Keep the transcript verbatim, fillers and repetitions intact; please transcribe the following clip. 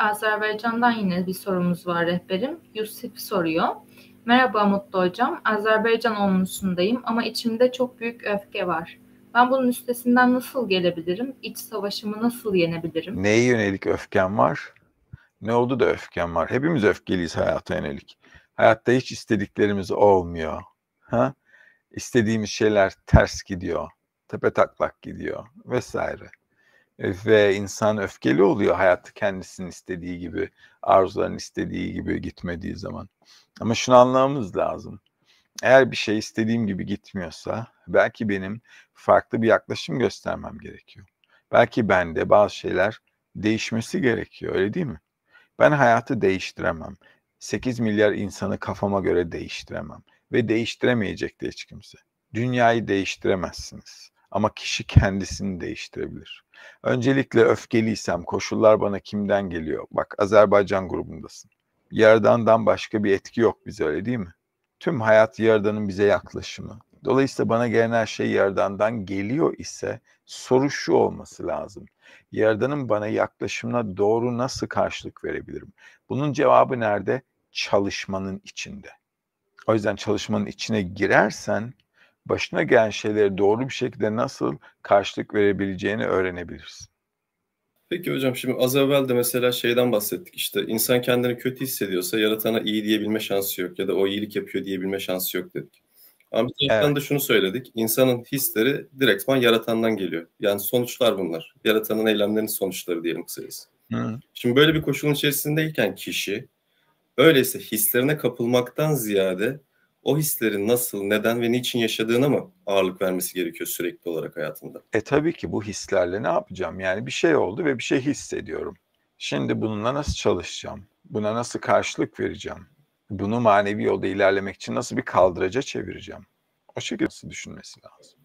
Azerbaycan'dan yine bir sorumuz var rehberim. Yusuf soruyor. Merhaba Mutlu Hocam. Azerbaycan olmuşundayım ama içimde çok büyük öfke var. Ben bunun üstesinden nasıl gelebilirim? İç savaşımı nasıl yenebilirim? Neye yönelik öfken var? Ne oldu da öfken var? Hepimiz öfkeliyiz hayata yönelik. Hayatta hiç istediklerimiz olmuyor. Ha? İstediğimiz şeyler ters gidiyor. Tepe taklak gidiyor vesaire. Ve insan öfkeli oluyor hayatı kendisinin istediği gibi, arzuların istediği gibi gitmediği zaman. Ama şunu anlamamız lazım. Eğer bir şey istediğim gibi gitmiyorsa belki benim farklı bir yaklaşım göstermem gerekiyor. Belki bende bazı şeyler değişmesi gerekiyor, öyle değil mi? Ben hayatı değiştiremem. sekiz milyar insanı kafama göre değiştiremem. Ve değiştiremeyecek de hiç kimse. Dünyayı değiştiremezsiniz. Ama kişi kendisini değiştirebilir. Öncelikle öfkeliysem koşullar bana kimden geliyor? Bak Azerbaycan grubundasın. Yaradan'dan başka bir etki yok bize, öyle değil mi? Tüm hayat Yaradan'ın bize yaklaşımı. Dolayısıyla bana gelen her şey Yaradan'dan geliyor ise soru şu olması lazım. Yaradan'ın bana yaklaşımına doğru nasıl karşılık verebilirim? Bunun cevabı nerede? Çalışmanın içinde. O yüzden çalışmanın içine girersen başına gelen şeylere doğru bir şekilde nasıl karşılık verebileceğini öğrenebilirsin. Peki hocam, şimdi az evvel de mesela şeyden bahsettik, işte insan kendini kötü hissediyorsa Yaratan'a iyi diyebilme şansı yok ya da o iyilik yapıyor diyebilme şansı yok dedik. Ama bir taraftan evet. da şunu söyledik, insanın hisleri direktman Yaratan'dan geliyor. Yani sonuçlar bunlar. Yaratan'ın eylemlerinin sonuçları diyelim kısacası. Hı. Şimdi böyle bir koşulun içerisindeyken kişi öyleyse hislerine kapılmaktan ziyade o hislerin nasıl, neden ve niçin yaşadığına mı ağırlık vermesi gerekiyor sürekli olarak hayatında? E tabii ki bu hislerle ne yapacağım? Yani bir şey oldu ve bir şey hissediyorum. Şimdi bununla nasıl çalışacağım? Buna nasıl karşılık vereceğim? Bunu manevi yolda ilerlemek için nasıl bir kaldıraca çevireceğim? O şekilde nasıl düşünmesi lazım?